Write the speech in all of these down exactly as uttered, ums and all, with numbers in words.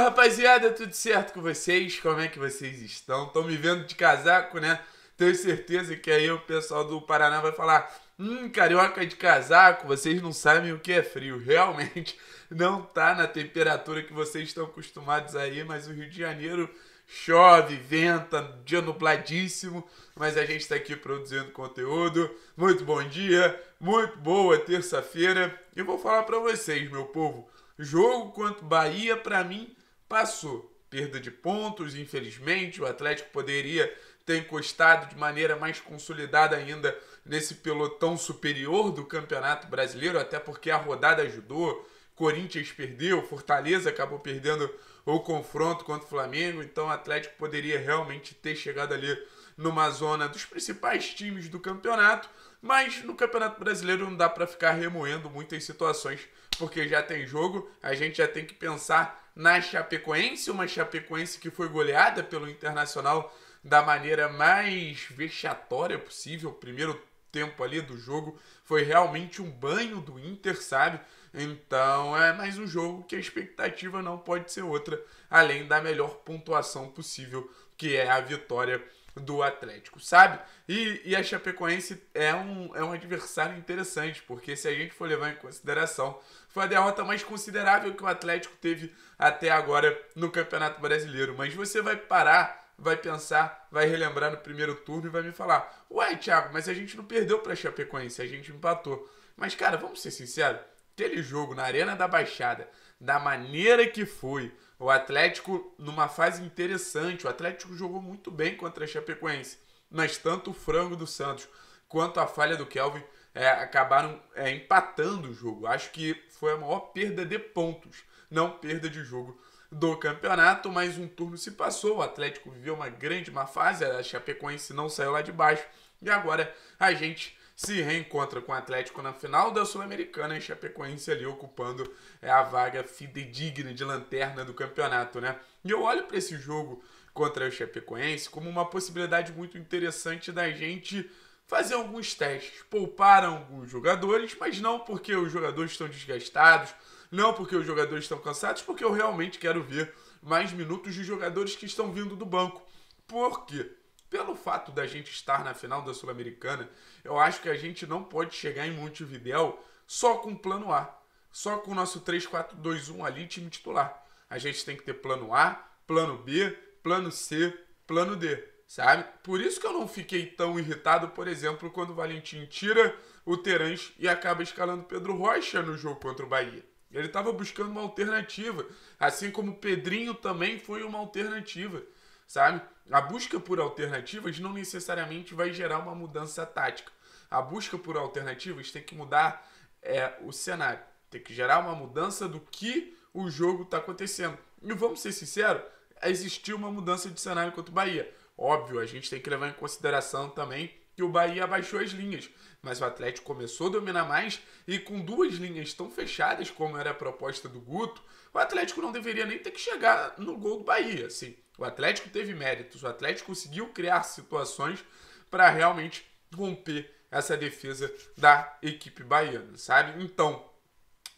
Fala, rapaziada, tudo certo com vocês? Como é que vocês estão? Estão me vendo de casaco, né? Tenho certeza que aí o pessoal do Paraná vai falar: Hum, carioca de casaco, vocês não sabem o que é frio. Realmente não tá na temperatura que vocês estão acostumados aí, mas o Rio de Janeiro chove, venta, dia nubladíssimo, mas a gente está aqui produzindo conteúdo. Muito bom dia, muito boa terça-feira. E vou falar para vocês, meu povo, jogo contra o Bahia, para mim, passou. Perda de pontos, infelizmente. O Atlético poderia ter encostado de maneira mais consolidada ainda nesse pelotão superior do Campeonato Brasileiro, até porque a rodada ajudou. Corinthians perdeu, Fortaleza acabou perdendo o confronto contra o Flamengo. Então o Atlético poderia realmente ter chegado ali numa zona dos principais times do campeonato. Mas no Campeonato Brasileiro não dá para ficar remoendo muitas situações, porque já tem jogo, a gente já tem que pensar na Chapecoense, uma Chapecoense que foi goleada pelo Internacional da maneira mais vexatória possível. O primeiro tempo ali do jogo foi realmente um banho do Inter, sabe? Então é mais um jogo que a expectativa não pode ser outra, além da melhor pontuação possível, que é a vitória do Atlético, sabe? E, e a Chapecoense é um, é um adversário interessante, porque se a gente for levar em consideração, foi a derrota mais considerável que o Atlético teve até agora no Campeonato Brasileiro. Mas você vai parar, vai pensar, vai relembrar no primeiro turno e vai me falar: uai, Thiago, mas a gente não perdeu para a Chapecoense, a gente empatou. Mas, cara, vamos ser sinceros, aquele jogo na Arena da Baixada, da maneira que foi, o Atlético numa fase interessante, o Atlético jogou muito bem contra a Chapecoense, mas tanto o frango do Santos quanto a falha do Kelvin é, acabaram é, empatando o jogo. Acho que foi a maior perda de pontos, não perda de jogo do campeonato. Mas um turno se passou, o Atlético viveu uma grande má fase, a Chapecoense não saiu lá de baixo, e agora a gente se reencontra com o Atlético na final da Sul-Americana, e Chapecoense ali ocupando a vaga fidedigna de lanterna do campeonato, né? E eu olho para esse jogo contra o Chapecoense como uma possibilidade muito interessante da gente fazer alguns testes, poupar alguns jogadores, mas não porque os jogadores estão desgastados, não porque os jogadores estão cansados, porque eu realmente quero ver mais minutos de jogadores que estão vindo do banco. Por quê? Pelo fato da gente estar na final da Sul-Americana, eu acho que a gente não pode chegar em Montevideo só com plano A, só com o nosso três quatro dois um ali, time titular. A gente tem que ter plano A, plano B, plano C, plano D, sabe? Por isso que eu não fiquei tão irritado, por exemplo, quando o Valentim tira o Terence e acaba escalando Pedro Rocha no jogo contra o Bahia. Ele estava buscando uma alternativa, assim como o Pedrinho também foi uma alternativa, sabe? A busca por alternativas não necessariamente vai gerar uma mudança tática. A busca por alternativas tem que mudar é, o cenário. Tem que gerar uma mudança do que o jogo está acontecendo. E vamos ser sinceros, existiu uma mudança de cenário contra o Bahia. Óbvio, a gente tem que levar em consideração também que o Bahia abaixou as linhas, mas o Atlético começou a dominar mais, e com duas linhas tão fechadas como era a proposta do Guto, o Atlético não deveria nem ter que chegar no gol do Bahia, assim. O Atlético teve méritos, o Atlético conseguiu criar situações para realmente romper essa defesa da equipe baiana, sabe? Então,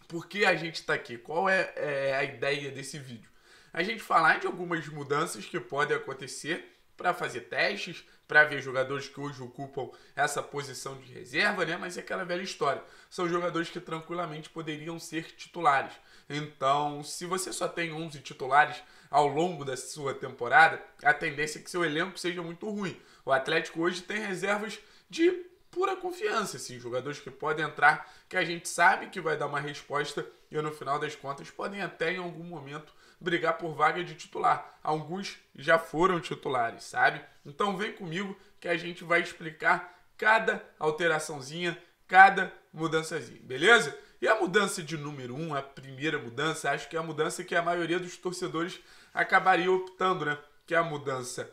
por que a gente está aqui? Qual é, é a ideia desse vídeo? A gente falar de algumas mudanças que podem acontecer para fazer testes, para ver jogadores que hoje ocupam essa posição de reserva, né? Mas é aquela velha história. São jogadores que tranquilamente poderiam ser titulares. Então, se você só tem onze titulares ao longo da sua temporada, a tendência é que seu elenco seja muito ruim. O Atlético hoje tem reservas de pura confiança, assim, jogadores que podem entrar, que a gente sabe que vai dar uma resposta, e no final das contas podem até em algum momento brigar por vaga de titular. Alguns já foram titulares, sabe? Então vem comigo que a gente vai explicar cada alteraçãozinha, cada mudançazinha, beleza? E a mudança de número um, a primeira mudança, acho que é a mudança que a maioria dos torcedores acabaria optando, né? Que é a mudança: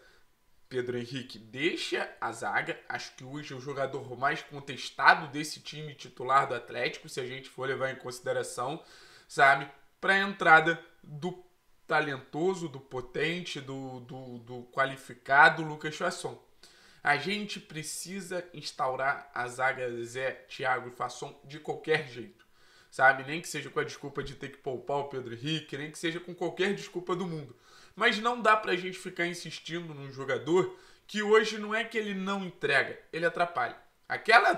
Pedro Henrique deixa a zaga. Acho que hoje é o jogador mais contestado desse time titular do Atlético, se a gente for levar em consideração, sabe? Para a entrada do talentoso, do potente, do, do, do qualificado Lucas Fasson. A gente precisa instaurar a zaga Zé, Thiago e Fasson de qualquer jeito. sabe? Nem que seja com a desculpa de ter que poupar o Pedro Henrique, nem que seja com qualquer desculpa do mundo. Mas não dá pra gente ficar insistindo num jogador que hoje não é que ele não entrega, ele atrapalha. Aquela,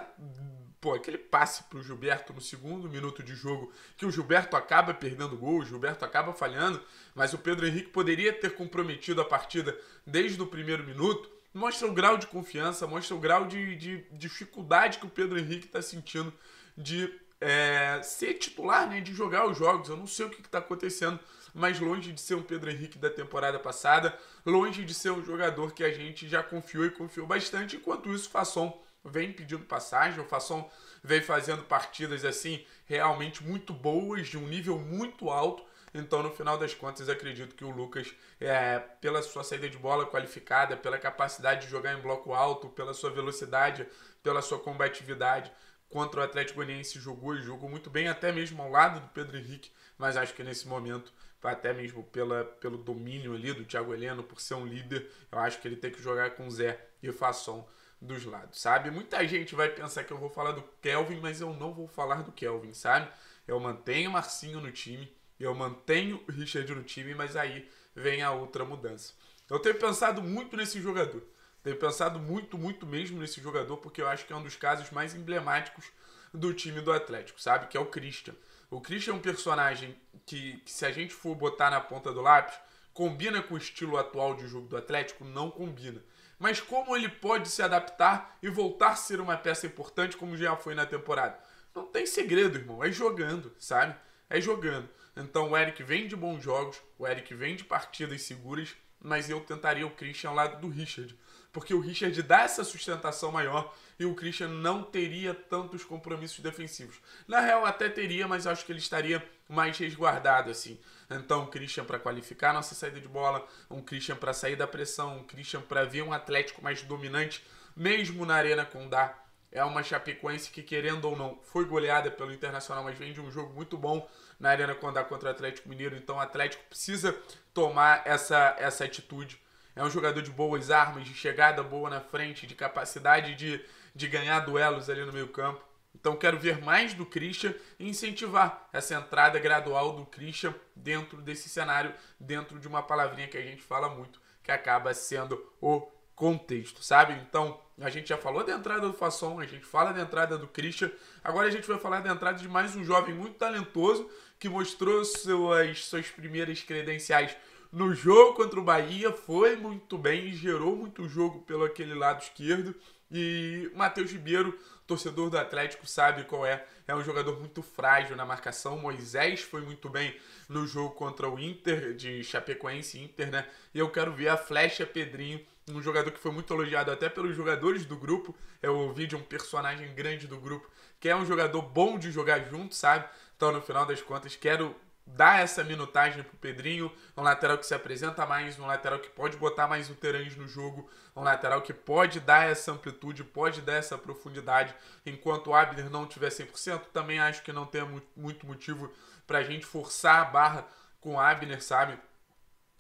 pô, aquele passe pro Gilberto no segundo minuto de jogo, que o Gilberto acaba perdendo gol, o Gilberto acaba falhando, mas o Pedro Henrique poderia ter comprometido a partida desde o primeiro minuto, mostra o grau de confiança, mostra o grau de, de dificuldade que o Pedro Henrique está sentindo de é, ser titular, né, de jogar os jogos. Eu não sei o que está acontecendo, mas longe de ser um Pedro Henrique da temporada passada, longe de ser um jogador que a gente já confiou e confiou bastante. Enquanto isso, o Fasson vem pedindo passagem, o Fasson vem fazendo partidas assim realmente muito boas, de um nível muito alto. Então, no final das contas, acredito que o Lucas, é, pela sua saída de bola qualificada, pela capacidade de jogar em bloco alto, pela sua velocidade, pela sua combatividade, contra o Atlético Goianiense jogou e jogou muito bem, até mesmo ao lado do Pedro Henrique, mas acho que nesse momento, até mesmo pela, pelo domínio ali do Thiago Heleno, por ser um líder, eu acho que ele tem que jogar com Zé e Fasson dos lados, sabe? Muita gente vai pensar que eu vou falar do Kelvin, mas eu não vou falar do Kelvin, sabe? Eu mantenho o Marcinho no time, eu mantenho o Richard no time, mas aí vem a outra mudança. Eu tenho pensado muito nesse jogador. Tenho pensado muito, muito mesmo nesse jogador, porque eu acho que é um dos casos mais emblemáticos do time do Atlético, sabe? Que é o Christian. O Christian é um personagem que, que se a gente for botar na ponta do lápis, combina com o estilo atual de jogo do Atlético? Não combina. Mas como ele pode se adaptar e voltar a ser uma peça importante, como já foi na temporada? Não tem segredo, irmão. É jogando, sabe? É jogando. Então o Eric vem de bons jogos, o Eric vem de partidas seguras, mas eu tentaria o Christian ao lado do Richard, porque o Richard dá essa sustentação maior e o Christian não teria tantos compromissos defensivos. Na real até teria, mas acho que ele estaria mais resguardado assim. Então um Christian para qualificar nossa saída de bola, um Christian para sair da pressão, um Christian para ver um Atlético mais dominante, mesmo na Arena Condá. É uma Chapecoense que, querendo ou não, foi goleada pelo Internacional, mas vem de um jogo muito bom na Arena Condá contra o Atlético Mineiro. Então o Atlético precisa tomar essa, essa atitude. É um jogador de boas armas, de chegada boa na frente, de capacidade de, de ganhar duelos ali no meio campo. Então quero ver mais do Christian e incentivar essa entrada gradual do Christian dentro desse cenário, dentro de uma palavrinha que a gente fala muito, que acaba sendo o contexto, sabe? Então, a gente já falou da entrada do Fasson, a gente fala da entrada do Christian, agora a gente vai falar da entrada de mais um jovem muito talentoso que mostrou suas, suas primeiras credenciais no jogo contra o Bahia, foi muito bem, gerou muito jogo pelo aquele lado esquerdo. E Matheus Ribeiro, torcedor do Atlético, sabe qual é. É um jogador muito frágil na marcação. Moisés foi muito bem no jogo contra o Inter, de Chapecoense Inter, né? E eu quero ver a flecha Pedrinho, um jogador que foi muito elogiado até pelos jogadores do grupo. Eu ouvi de um personagem grande do grupo, que é um jogador bom de jogar junto, sabe? Então, no final das contas, quero dar essa minutagem pro Pedrinho, um lateral que se apresenta mais, um lateral que pode botar mais o Terence no jogo, um lateral que pode dar essa amplitude, pode dar essa profundidade. Enquanto o Abner não tiver cem por cento, também acho que não tem muito motivo pra gente forçar a barra com o Abner, sabe?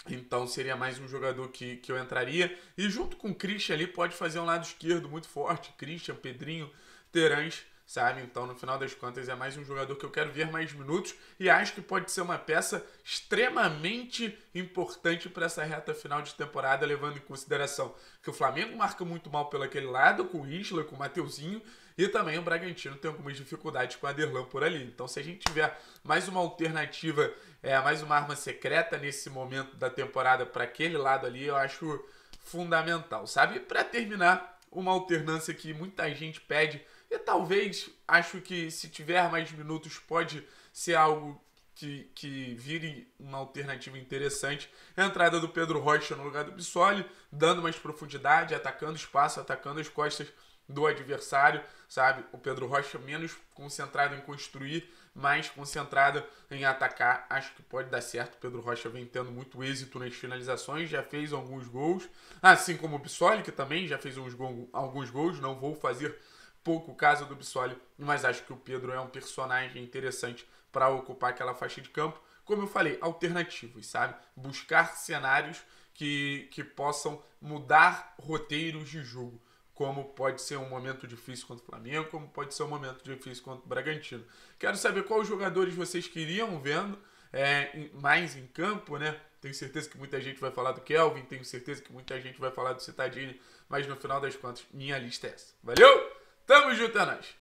Então seria mais um jogador que, que eu entraria. E junto com o Christian ali, pode fazer um lado esquerdo muito forte, Christian, Pedrinho, Terence, sabe? Então, no final das contas, é mais um jogador que eu quero ver mais minutos e acho que pode ser uma peça extremamente importante para essa reta final de temporada, levando em consideração que o Flamengo marca muito mal pelo aquele lado, com o Isla, com o Mateuzinho, e também o Bragantino tem algumas dificuldades com o Aderlan por ali. Então, se a gente tiver mais uma alternativa, é, mais uma arma secreta nesse momento da temporada para aquele lado ali, eu acho fundamental, sabe? E para terminar, uma alternância que muita gente pede, e talvez, acho que se tiver mais minutos pode ser algo que, que vire uma alternativa interessante. A entrada do Pedro Rocha no lugar do Bissoli, dando mais profundidade, atacando espaço, atacando as costas do adversário, sabe? O Pedro Rocha menos concentrado em construir, mais concentrado em atacar. Acho que pode dar certo. O Pedro Rocha vem tendo muito êxito nas finalizações, já fez alguns gols. Assim como o Bissoli, que também já fez uns go- alguns gols, não vou fazer pouco caso do Bissoli, mas acho que o Pedro é um personagem interessante para ocupar aquela faixa de campo. Como eu falei, alternativos, sabe? Buscar cenários que, que possam mudar roteiros de jogo. como pode ser um momento difícil contra o Flamengo, como pode ser um momento difícil contra o Bragantino. Quero saber quais jogadores vocês queriam vendo é, mais em campo, né? Tenho certeza que muita gente vai falar do Kelvin, tenho certeza que muita gente vai falar do Cittadini, mas no final das contas, minha lista é essa. Valeu? Tamo junto, é nóis!